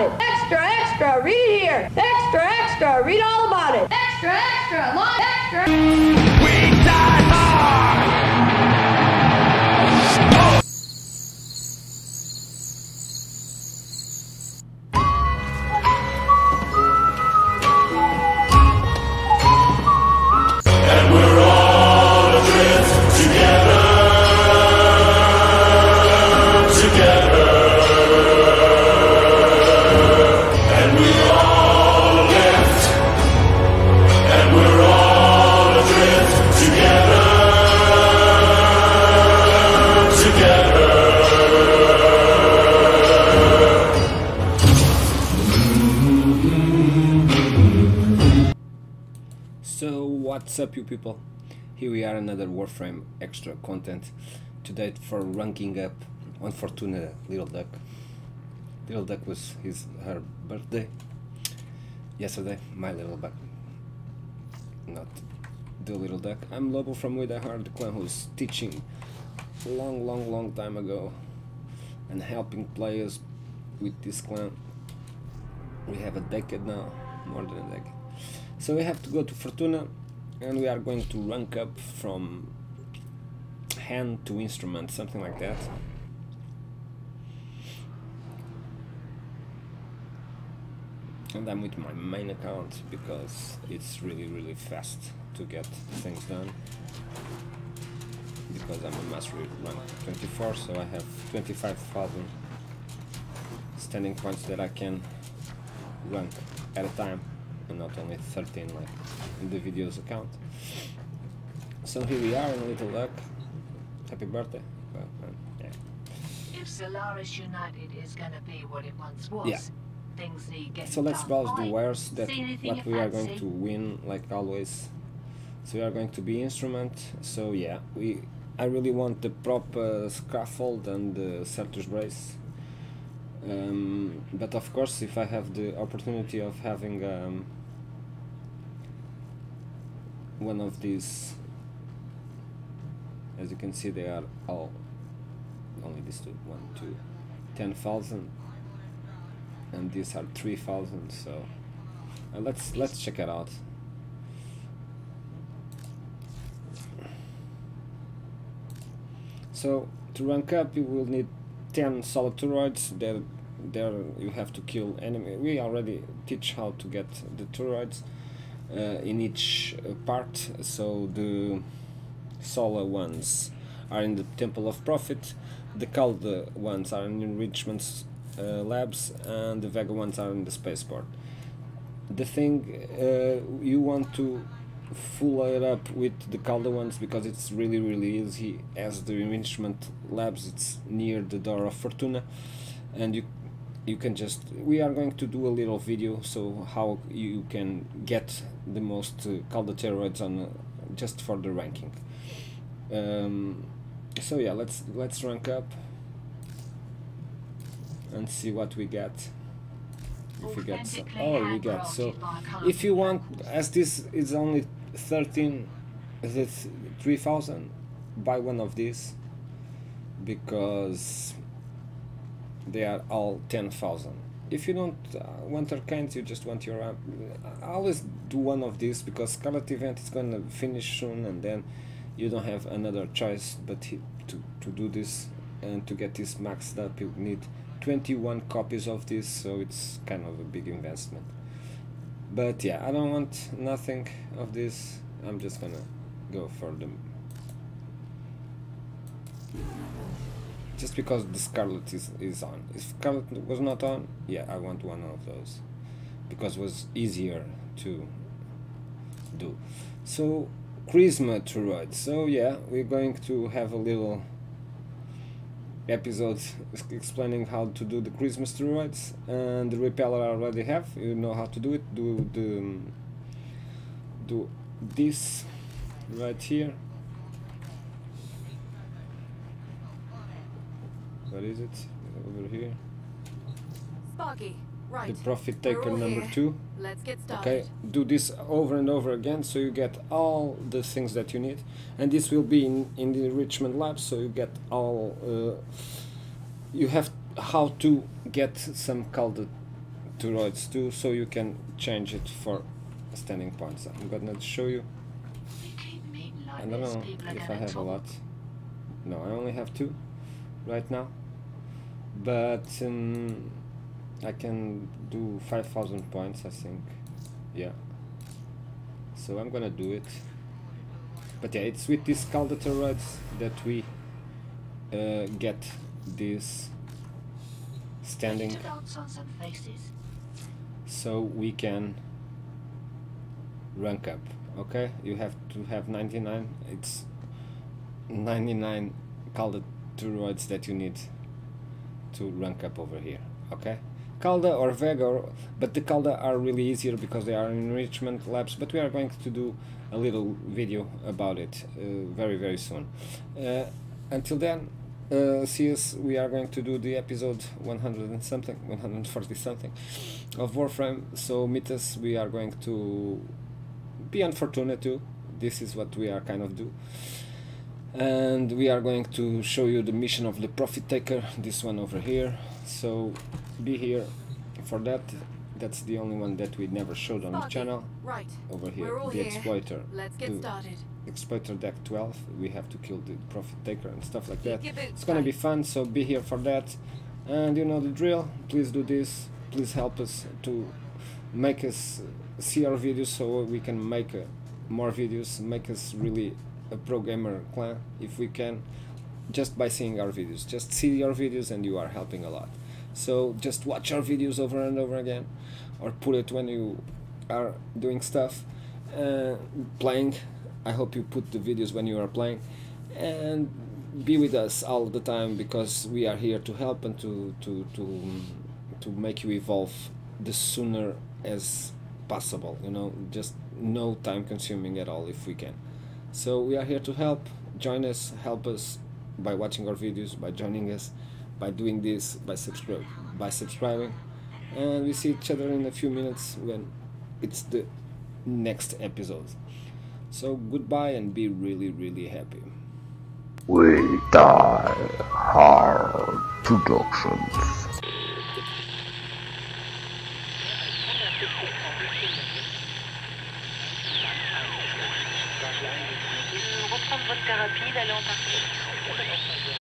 about it. Extra, extra, read here. Extra, extra, read all about it. Extra, extra, long extra. We die hard! What's up, you people? Here we are, another Warframe extra content today for ranking up on Fortuna, Little Duck. Little Duck was her birthday yesterday. My little duck, not the little duck. I'm Lobo from WeDieHard, the clan who's teaching long time ago and helping players with this clan. We have a decade now, more than a decade. So we have to go to Fortuna. And we are going to rank up from hand to instrument, something like that. And I'm with my main account because it's really fast to get things done. Because I'm a mastery rank 24, so I have 25,000 standing points that I can rank at a time. And not only 13 like in the video's account. So here we are in Little Duck. Happy birthday. Well, yeah. If Solaris United is gonna be what it once was, things need getting. So let's browse the wires that what we are going to win, like always. So we are going to be instrument. So yeah, I really want the proper scaffold and the Certus Brace. But of course, if I have the opportunity of having one of these, as you can see, they are all only these two, 10,000, and these are 3,000. So let's check it out. So to rank up, you will need 10 Calda Toroids. There you have to kill enemy. We already teach how to get the toroids in each part. So the solar ones are in the Temple of Prophet, the Calda ones are in enrichment labs, and the Vega ones are in the Spaceport. The thing you want to full it up with the Calda ones because it's really easy, as the enrichment labs it's near the door of Fortuna, and you can just, we are going to do a little video so how you can get the most Calda Toroids on just for the ranking. So yeah, let's rank up and see what we get. If we get some, oh, we got, so if you want, as this is only 3,000, buy one of these because they are all 10,000. If you don't want arcanes, you just want your always do one of these because Scarlet event is going to finish soon, and then you don't have another choice but to do this. And to get this maxed up, you need 21 copies of this, so it's kind of a big investment. But yeah, I don't want nothing of this. I'm just gonna go for them, just because the Scarlet is on. If Scarlet was not on, yeah, I want one of those because it was easier to do. So Chrisma Toroids. So yeah, we're going to have a little episode explaining how to do the Chrisma Toroids, and the repeller I already have. You know how to do it. Do this right here. Where is it? Over here. Sparky, right. The profit taker number 2. Let's get started. Okay, do this over and over again so you get all the things that you need, and this will be in the enrichment lab, so you get all you have how to get some Calda Toroids too, so you can change it for standing points. I'm gonna show you. I don't know if I have a lot. No, I only have 2 right now, but I can do 5,000 points, I think. Yeah, so I'm gonna do it. But yeah, it's with these Calda Toroids that we get this standing, so we can rank up. Okay, you have to have 99. It's 99 Calda Toroids that you need to rank up over here. Okay, Calda or Vega, but the Calda are really easier because they are enrichment labs, but we are going to do a little video about it very soon. Until then, see us. We are going to do the episode 100 and something, 140 something of Warframe, so meet us. We are going to be on Fortuna too. This is what we are kind of do, and we are going to show you the mission of the Profit Taker, this one over here, so be here for that. That's the only one that we never showed on the channel. Right over here, the exploiter. Let's get started. Exploiter deck 12. We have to kill the Profit Taker and stuff like that. It's gonna be fun, so be here for that. And you know the drill. Please do this. Please help us to make us see our videos so we can make more videos, make us really a pro gamer clan if we can, just by seeing our videos. Just see our videos and you are helping a lot. So just watch our videos over and over again, or put it when you are doing stuff, playing. I hope you put the videos when you are playing, and be with us all the time, because we are here to help and to make you evolve the sooner as possible, you know, just no time consuming at all if we can. So we are here to help. Join us, help us by watching our videos, by joining us, by doing this, by subscribing, and we see each other in a few minutes when it's the next episode. So goodbye, and be really happy. WeDieHard Productions. Votre thérapie d'aller en partie.